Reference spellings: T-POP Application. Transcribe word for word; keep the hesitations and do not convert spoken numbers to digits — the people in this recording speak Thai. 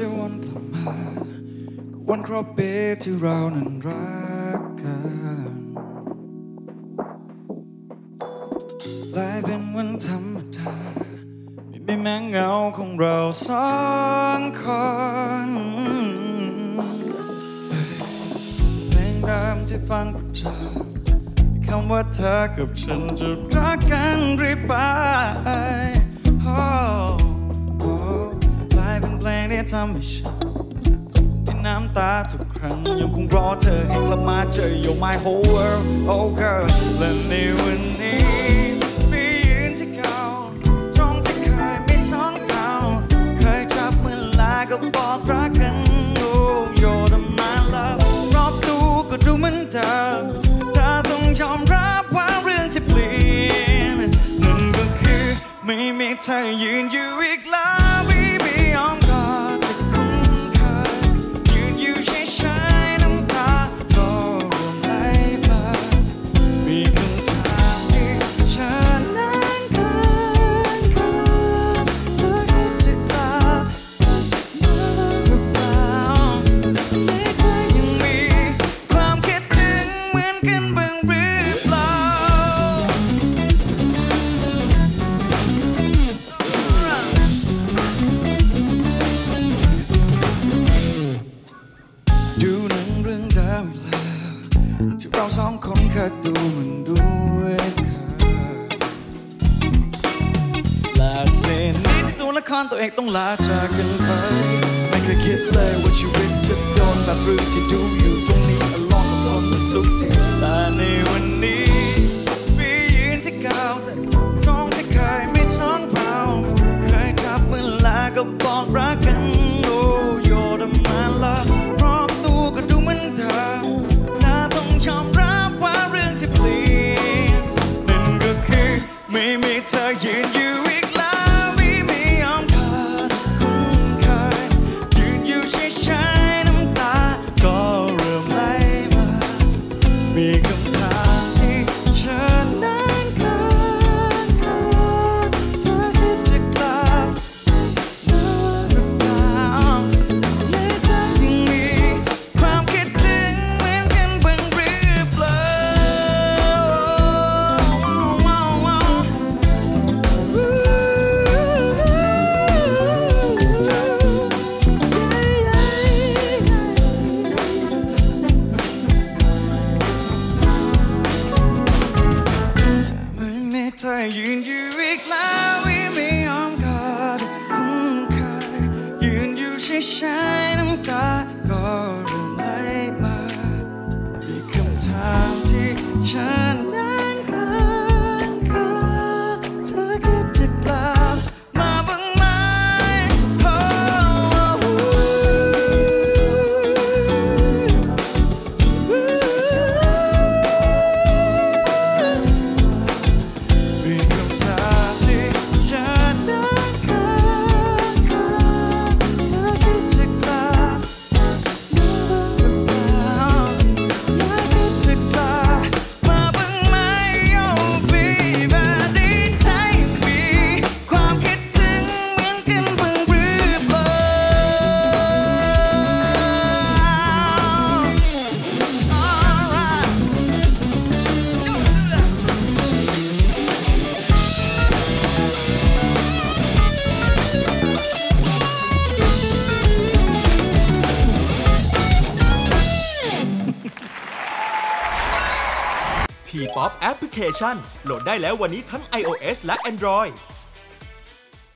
จะวนกลับมาวันครอบเบสที่เรานั้นรักกันกลายเป็นวันธรรมดาไม่มีแม้เงาของเราสองคนเพลงเดิมที่ฟังประจำคำว่าเธอกับฉันจะรักกันหรือเปล่ากลายเป็นเพลงที่ทำให้ฉันน้ำตาทุกครั้งยังคงรอเธอให้กลับมาเจอ You're my whole world oh girl และในวันนี้ไปยืนที่เก่าตรงที่เคยไม่สองเราเคยจับมือลาก็บอกรักกัน oh you're the my love รอบดูก็ดูเหมือนเธอแต่ต้องยอมรับว่าเรื่องที่เปลี่ยนนั่นก็คือไม่มีเธอยืนอยู่อีกแล้วสองคนเคยดูมันด้วยกันลาเส้นนี้ที่ตัวละครตัวเองต้องลาจากกันไปไม่เคยคิดเลยว่าชีวิตจะโดนแบบเรื่องที่ดูอยู่ตรงนี้อลองทนมาทุกทีแต่ในวันนี้มียืนที่เก่าแต่ตรงที่เคยไม่สองเราเคยจับมือลาก็บอกรักกันโอ้โยดมาละรอบตัวก็ดูเหมือนเธอจำรับว่าเรื่องที่เปลี่ยนนั่นก็คือไม่มีเธอยืนอยู่อีกแล้วไม่มีอ้อมกอดคุ้นเคยยืนอยู่เฉยๆน้ำตาก็เริ่มไหลมามีคำถามที่ฉันนั้นเคยเคยเธอคิดจะกลับมาหรือเปล่าในใจยังมีความคิดถึงเหมือนกันบ้างเธอยืนอยู่อีกแล้วไม่ยอมกอดคุ้นเคยยืนอยู่เฉยๆน้ำตาก็เริ่มไหลมามีคำถามที่ฉันนั้นเคยเคยเธอคิดจะกลับมาบ้างไหมT-pop Application โหลดได้แล้ววันนี้ทั้ง ไอ โอ เอส และ Android